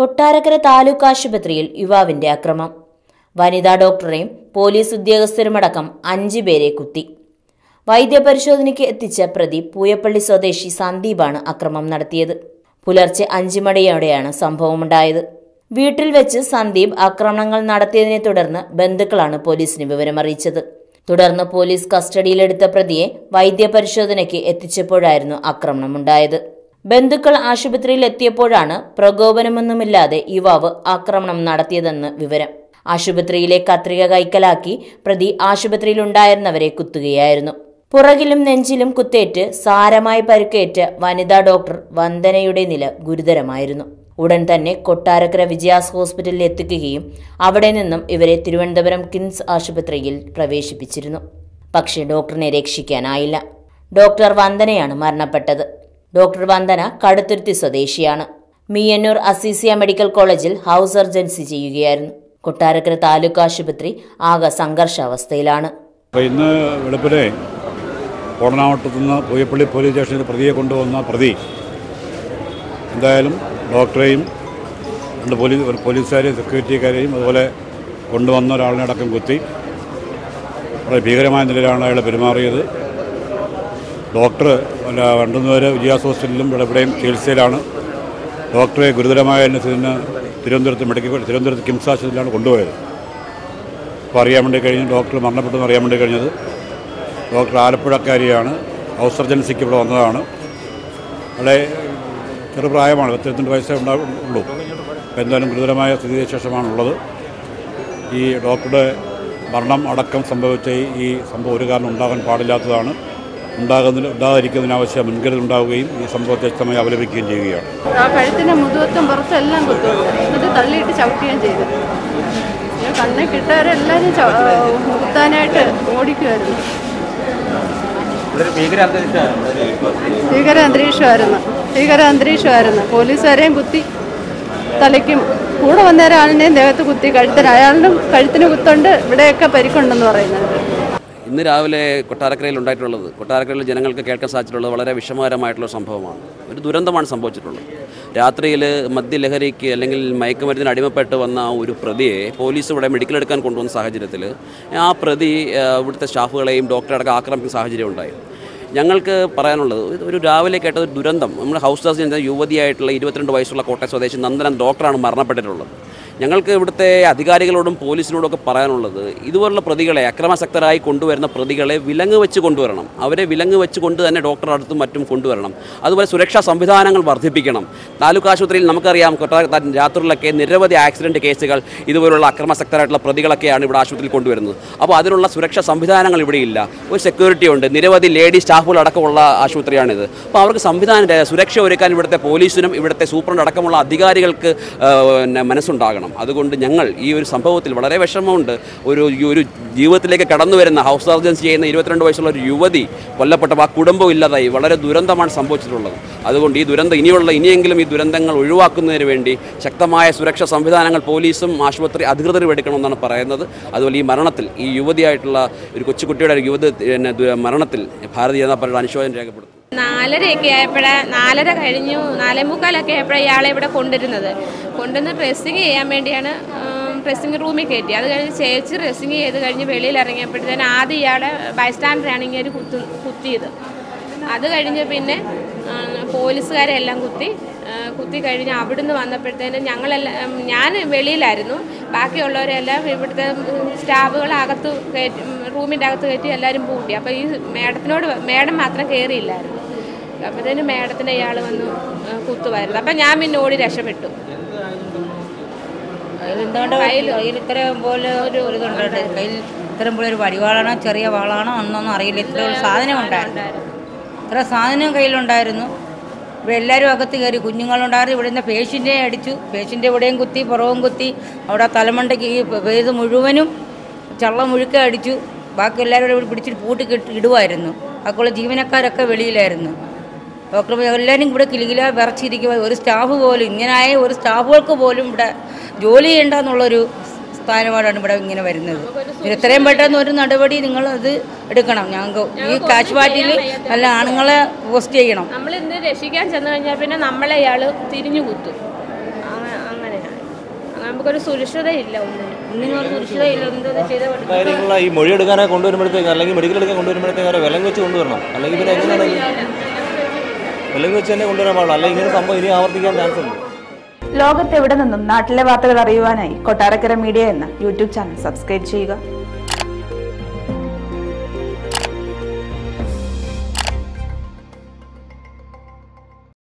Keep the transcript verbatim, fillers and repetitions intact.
കൊട്ടാരക്കര താലൂക്ക് ആശുപത്രിയിൽ യുവാവിന്റെ അക്രമം. വനിതാ ഡോക്ടറെയും പോലീസ് ഉദ്യോഗസ്ഥരുമടക്കം അഞ്ച് പേരെ കുത്തി. വൈദ്യപരിശോധനയ്ക്ക് എത്തിച്ച പ്രതി പൂയപ്പള്ളി സ്വദേശി സന്ദീപാണ് അക്രമം നടത്തിയത്. പുലർച്ചെ അഞ്ച് മണിയോടെയാണ് സംഭവമുണ്ടായത്. വീട്ടിൽ വെച്ച് സന്ദീപ് ആക്രമണങ്ങൾ നടത്തിയതിനെ തുടർന്ന് ബന്ധുക്കളാണ് പോലീസിന് വിവരമറിയിച്ചത്. തുടർന്ന് പോലീസ് കസ്റ്റഡിയിലെടുത്ത പ്രതിയെ വൈദ്യപരിശോധനയ്ക്ക് എത്തിച്ചപ്പോഴായിരുന്നു ആക്രമണമുണ്ടായത്. ബന്ധുക്കൾ ആശുപത്രിയിൽ എത്തിയപ്പോഴാണ് പ്രകോപനമൊന്നുമില്ലാതെ യുവാവ് ആക്രമണം നടത്തിയതെന്ന് വിവരം. ആശുപത്രിയിലെ കത്രിക കൈക്കലാക്കി പ്രതി ആശുപത്രിയിലുണ്ടായിരുന്നവരെ കുത്തുകയായിരുന്നു. പുറകിലും നെഞ്ചിലും കുത്തേറ്റ് സാരമായി പരിക്കേറ്റ വനിതാ ഡോക്ടർ വന്ദനയുടെ നില ഗുരുതരമായിരുന്നു. ഉടൻ തന്നെ കൊട്ടാരക്കര വിജയാസ് ഹോസ്പിറ്റലിൽ എത്തിക്കുകയും അവിടെ നിന്നും ഇവരെ തിരുവനന്തപുരം കിംസ് ആശുപത്രിയിൽ പ്രവേശിപ്പിച്ചിരുന്നു. പക്ഷേ ഡോക്ടറിനെ രക്ഷിക്കാനായില്ല. ഡോക്ടർ വന്ദനയാണ് മരണപ്പെട്ടത്. ഡോക്ടർ വന്ദന കടുത്തുരുത്തി സ്വദേശിയാണ്. മീയന്നൂർ അസീസിയ മെഡിക്കൽ കോളേജിൽ ഹൗസ് സർജൻസി ചെയ്യുകയായിരുന്നു. കൊട്ടാരക്കര താലൂക്ക് ആശുപത്രി ആകെ സംഘർഷാവസ്ഥയിലാണ്. ഇന്ന് വെളുപ്പിനെ കോടനാവട്ടത്തുനിന്ന് പൂയപ്പള്ളി പോലീസ് സ്റ്റേഷനിൽ പ്രതിയെ കൊണ്ടുവന്ന പ്രതി എന്തായാലും ഡോക്ടറെയും രണ്ട് പോലീസ് പോലീസുകാരെയും സെക്യൂരിറ്റിക്കാരെയും അതുപോലെ കൊണ്ടുവന്ന ഒരാളിനെ അടക്കം കുത്തി. വളരെ ഭീകരമായ നിലയിലാണ് അയാൾ പെരുമാറിയത്. ഡോക്ടർ രണ്ടുന്നേരെ വിജയാസ് ഹോസ്പിറ്റലിലും ഇവിടെയും ചികിത്സയിലാണ്. ഡോക്ടറെ ഗുരുതരമായ അന്വേഷണത്തിന് തിരുവനന്തപുരത്ത് മെഡിക്കൽ തിരുവനന്തപുരത്ത് കിംസ് ആശുപത്രിയിലാണ് കൊണ്ടുപോയത്. അപ്പോൾ അറിയാൻ വേണ്ടി കഴിഞ്ഞ് ഡോക്ടർ മരണപ്പെട്ടെന്ന് അറിയാൻ വേണ്ടി കഴിഞ്ഞത്. ഡോക്ടർ ആലപ്പുഴക്കാരിയാണ്. ഹൗസ് സർജൻസിക്ക് ഇവിടെ വന്നതാണ്. അവിടെ ചെറുപ്രായമാണ്, പത്തിരുപത്തിരണ്ട് വയസ്സേ ഉണ്ടാവുള്ളൂ. എന്തായാലും ഗുരുതരമായ സ്ഥിതിക്ക് ശേഷമാണുള്ളത്. ഈ ഡോക്ടറുടെ മരണം അടക്കം സംഭവിച്ച ഈ സംഭവം ഒരു കാരണം ഉണ്ടാകാൻ പാടില്ലാത്തതാണ്. ഉണ്ടാകുന്ന ഉണ്ടാകാതിരിക്കുന്നതിനാവശ്യം മുൻകരുതൽ ഉണ്ടാവുകയും ഈ സംഭവത്തെ വ്യക്തമായി അവലംബിക്കുകയും ചെയ്യുകയാണ്. ആ കഴുത്തിൻ്റെ മുതുകത്തും പുറത്തെല്ലാം കുത്തും, എന്നിട്ട് തള്ളിയിട്ട് ചവിട്ടുകയും ചെയ്തു. കണ്ണെ കിട്ടാരെല്ലാവരും കുത്താനായിട്ട് ഓടിക്കുമായിരുന്നു. ഭീകര അന്തരീക്ഷമായിരുന്നു ഭീകര അന്തരീക്ഷമായിരുന്നു പോലീസുകാരെയും കുത്തി, തലയ്ക്കും കൂടെ വന്ന ഒരാളിനെയും ദേഹത്ത് കുത്തി. കഴുത്തിന് അയാളും കഴുത്തിന് കുത്തുണ്ട്, ഇവിടെയൊക്കെ പരിക്കുണ്ടെന്ന് പറയുന്നുണ്ട്. ഇന്ന് രാവിലെ കൊട്ടാരക്കരയിൽ ഉണ്ടായിട്ടുള്ളത് കൊട്ടാരക്കരയിൽ ജനങ്ങൾക്ക് കേൾക്കാൻ സാധിച്ചിട്ടുള്ളത് വളരെ വിഷമകരമായിട്ടുള്ള സംഭവമാണ്. ഒരു ദുരന്തമാണ് സംഭവിച്ചിട്ടുള്ളത്. രാത്രിയിൽ മദ്യലഹരിക്ക് അല്ലെങ്കിൽ മയക്കുമരുന്നിന് അടിമപ്പെട്ട് വന്ന ഒരു പ്രതിയെ പോലീസ് ഇവിടെ മെഡിക്കലെടുക്കാൻ കൊണ്ടുവന്ന സാഹചര്യത്തിൽ ആ പ്രതി ഇവിടുത്തെ സ്റ്റാഫുകളെയും ഡോക്ടറെ അടക്കം ആക്രമിക്കുന്ന സാഹചര്യം ഉണ്ടായി. ഞങ്ങൾക്ക് പറയാനുള്ളത് ഒരു രാവിലെ കേട്ട ഒരു ദുരന്തം. നമ്മൾ ഹൗസ് സർജൻ യുവതിയായിട്ടുള്ള ഇരുപത്തിരണ്ട് വയസ്സുള്ള കോട്ടയം സ്വദേശി നന്ദനൻ ഡോക്ടറാണ് മരണപ്പെട്ടിട്ടുള്ളത്. ഞങ്ങൾക്ക് ഇവിടുത്തെ അധികാരികളോടും പോലീസിനോടൊക്കെ പറയാനുള്ളത് ഇതുപോലുള്ള പ്രതികളെ അക്രമാസക്തരായി കൊണ്ടുവരുന്ന പ്രതികളെ വിലങ്ങ് വെച്ച് കൊണ്ടുവരണം. അവരെ വിലങ്ങ് വെച്ച് കൊണ്ട് തന്നെ ഡോക്ടറുടെ അടുത്തും മറ്റും കൊണ്ടുവരണം. അതുപോലെ സുരക്ഷാ സംവിധാനങ്ങൾ വർദ്ധിപ്പിക്കണം. താലൂക്ക് ആശുപത്രിയിൽ നമുക്കറിയാം കൊട്ടാരക്കര രാത്രിയിലൊക്കെ നിരവധി ആക്സിഡൻറ്റ് കേസുകൾ ഇതുപോലുള്ള അക്രമാസക്തരായിട്ടുള്ള പ്രതികളൊക്കെയാണ് ഇവിടെ ആശുപത്രിയിൽ കൊണ്ടുവരുന്നത്. അപ്പോൾ അതിനുള്ള സുരക്ഷാ സംവിധാനങ്ങൾ ഇവിടെയില്ല. ഒരു സെക്യൂരിറ്റി ഉണ്ട്. നിരവധി ലേഡി സ്റ്റാഫുകളടക്കമുള്ള ആശുപത്രിയാണിത്. അപ്പോൾ അവർക്ക് സംവിധാനം സുരക്ഷ ഒരുക്കാൻ ഇവിടുത്തെ പോലീസിനും ഇവിടുത്തെ സൂപ്രണ്ട് അടക്കമുള്ള അധികാരികൾക്ക് മനസ്സുണ്ടാകണം. അതുകൊണ്ട് ഞങ്ങൾ ഈ ഒരു സംഭവത്തിൽ വളരെ വിഷമമുണ്ട്. ഒരു ഒരു ജീവിതത്തിലേക്ക് കടന്നു വരുന്ന ഹൗസ് സർജൻസി ചെയ്യുന്ന ഇരുപത്തിരണ്ട് വയസ്സുള്ള ഒരു യുവതി കൊല്ലപ്പെട്ടപ്പോൾ ആ കുടുംബം ഇല്ലാതായി. വളരെ ദുരന്തമാണ് സംഭവിച്ചിട്ടുള്ളത്. അതുകൊണ്ട് ഈ ദുരന്തം ഇനിയുള്ള ഇനിയെങ്കിലും ഈ ദുരന്തങ്ങൾ ഒഴിവാക്കുന്നതിന് വേണ്ടി ശക്തമായ സുരക്ഷാ സംവിധാനങ്ങൾ പോലീസും ആശുപത്രി അധികൃതരും എടുക്കണമെന്നാണ് പറയുന്നത്. അതുപോലെ ഈ മരണത്തിൽ ഈ യുവതിയായിട്ടുള്ള ഒരു കൊച്ചുകുട്ടിയുടെ ഒരു യുവതി മരണത്തിൽ ഭാരതീയ ജനതാ പാർട്ടിയുടെ അനുശോചനം രേഖപ്പെടുത്തും. നാലരയൊക്കെ ആയപ്പോഴാണ് നാലര കഴിഞ്ഞു നാലേ മുക്കാലൊക്കെ ആയപ്പോഴാണ് ഇയാളെ ഇവിടെ കൊണ്ടുവരുന്നത്. കൊണ്ടുവന്ന് ഡ്രസ്സിങ് ചെയ്യാൻ വേണ്ടിയാണ് ഡ്രസ്സിങ് റൂമിൽ കയറ്റി. അത് കഴിഞ്ഞ് ചേച്ചി ഡ്രസ്സിങ് ചെയ്ത് കഴിഞ്ഞ് വെളിയിൽ ഇറങ്ങിയപ്പോഴത്തേന് ആദ്യം ഇയാളെ ബൈസ്റ്റാൻഡറാണ് ഇങ്ങനെ ഒരു കുത്തു കുത്തിയത്. അത് കഴിഞ്ഞ് പിന്നെ പോലീസുകാരെ എല്ലാം കുത്തി കുത്തി കഴിഞ്ഞ് അവിടുന്ന് വന്നപ്പോഴത്തേനും ഞങ്ങളെല്ലാം ഞാൻ വെളിയിലായിരുന്നു. ബാക്കിയുള്ളവരെല്ലാം ഇവിടുത്തെ സ്റ്റാഫുകൾ അകത്ത് കയറ്റി റൂമിൻ്റെ അകത്ത് കയറ്റി എല്ലാവരും പൂട്ടി. അപ്പോൾ ഈ മേഡത്തിനോട് മേഡം മാത്രം കയറിയില്ലായിരുന്നു. അപ്പോഴത്തേനും മേഡത്തിൻ്റെ ഇയാൾ വന്ന് കുത്തുമായിരുന്നു. അപ്പം ഞാൻ പിന്നെ ഓടി രക്ഷപ്പെട്ടു. കയ്യിൽ കയ്യിൽ ഇത്രയും പോലെ ഒരു ഇതുണ്ട് കയ്യിൽ ഇത്രയും പോലെ ഒരു വടിവാളാണോ ചെറിയ വാളാണോ എന്നൊന്നും അറിയില്ല. ഇത്ര സാധനം ഉണ്ടായിരുന്നു ഇത്ര സാധനവും കയ്യിലുണ്ടായിരുന്നു. ഇവിടെ എല്ലാവരും അകത്ത് കയറി. കുഞ്ഞുങ്ങളുണ്ടായിരുന്നു. ഇവിടെ നിന്ന് പേഷ്യൻ്റിനെ അടിച്ചു. പേഷ്യൻ്റെ ഇവിടെയും കുത്തി പുറവും കുത്തി. അവിടെ തലമണ്ടയ്ക്ക് ഈ പേത് മുഴുവനും ചള്ള മുഴുക്ക അടിച്ചു. ബാക്കി എല്ലാവരും ഇവിടെ പിടിച്ചിട്ട് പൂട്ടി കെട്ടി ഇടുമായിരുന്നു. ബാക്കിയുള്ള ജീവനക്കാരൊക്കെ വെളിയിലായിരുന്നു. ഡോക്ടർ എല്ലാവരും ഇവിടെ കിലുകില വിറച്ചിരിക്കുക. ഒരു സ്റ്റാഫ് പോലും ഇങ്ങനായ ഒരു സ്റ്റാഫുകൾക്ക് പോലും ഇവിടെ ജോലി ചെയ്യേണ്ട എന്നുള്ളൊരു സ്ഥാനമാണ് ഇവിടെ ഇങ്ങനെ വരുന്നത്. ഇത്രയും പെട്ടെന്ന് ഒരു നടപടി നിങ്ങൾ അത് എടുക്കണം. ഞങ്ങൾക്ക് ഈ കാശ്പാട്ടിൽ നല്ല ആണുങ്ങളെ പോസ്റ്റ് ചെയ്യണം. നമ്മൾ ഇന്ന് രക്ഷിക്കാൻ ചെന്ന് കഴിഞ്ഞാൽ പിന്നെ നമ്മളെ ഇയാൾ തിരിഞ്ഞു കുത്തും. അങ്ങനെ നമുക്കൊരു സുരക്ഷിതയില്ല ഒന്നിനും ഒന്നിനും ഒരു സുരക്ഷിതയില്ല. എന്താ ചെയ്ത ഈ മൊഴി എടുക്കാനായി കൊണ്ടുവരുമ്പോഴത്തേക്ക് അല്ലെങ്കിൽ മെഡിക്കൽ എടുക്കാൻ കൊണ്ടുവരുമ്പോഴത്തേക്ക് അവരെ വിലങ്ങ് വെച്ച് കൊണ്ടുവരണം, അല്ലെങ്കിൽ പിന്നെ എങ്ങനെയാണ് വിലങ്ങ് വെച്ച് തന്നെ കൊണ്ടുവരാൻ പാടില്ല, അല്ലെങ്കിൽ ഇങ്ങനെ സംഭവം ഇനി ആവർത്തിക്കാൻ ചാൻസ് ഉണ്ട്. ലോകത്തെവിടെ നിന്നും നാട്ടിലെ വാർത്തകൾ അറിയുവാനായി കൊട്ടാരക്കര മീഡിയ എന്ന യൂട്യൂബ് ചാനൽ സബ്സ്ക്രൈബ് ചെയ്യുക.